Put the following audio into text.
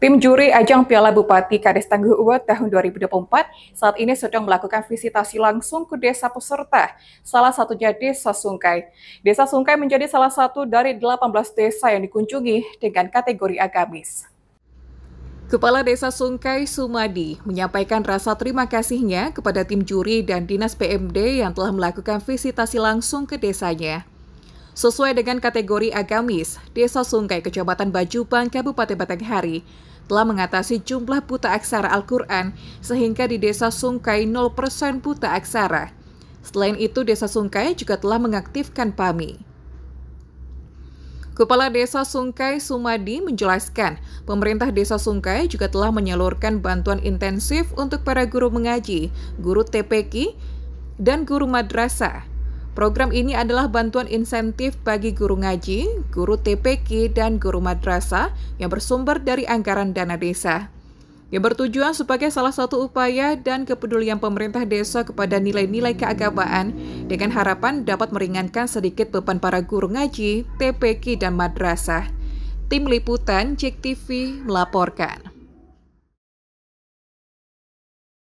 Tim juri ajang Piala Bupati Kades Tangguh Awards tahun 2024 saat ini sedang melakukan visitasi langsung ke desa peserta, salah satunya Desa Sungkai. Desa Sungkai menjadi salah satu dari 18 desa yang dikunjungi dengan kategori agamis. Kepala Desa Sungkai, Sumadi, menyampaikan rasa terima kasihnya kepada tim juri dan dinas PMD yang telah melakukan visitasi langsung ke desanya. Sesuai dengan kategori agamis, Desa Sungkai, Kecamatan Bajubang, Kabupaten Batanghari, telah mengatasi jumlah buta aksara Al-Qur'an sehingga di Desa Sungkai 0% buta aksara. Selain itu, Desa Sungkai juga telah mengaktifkan PAMI. Kepala Desa Sungkai, Sumadi, menjelaskan pemerintah Desa Sungkai juga telah menyalurkan bantuan intensif untuk para guru mengaji, guru TPQ, dan guru madrasah. Program ini adalah bantuan insentif bagi guru ngaji, guru TPQ, dan guru madrasah yang bersumber dari anggaran dana desa, yang bertujuan sebagai salah satu upaya dan kepedulian pemerintah desa kepada nilai-nilai keagamaan dengan harapan dapat meringankan sedikit beban para guru ngaji, TPQ, dan madrasah. Tim Liputan JEK TV melaporkan.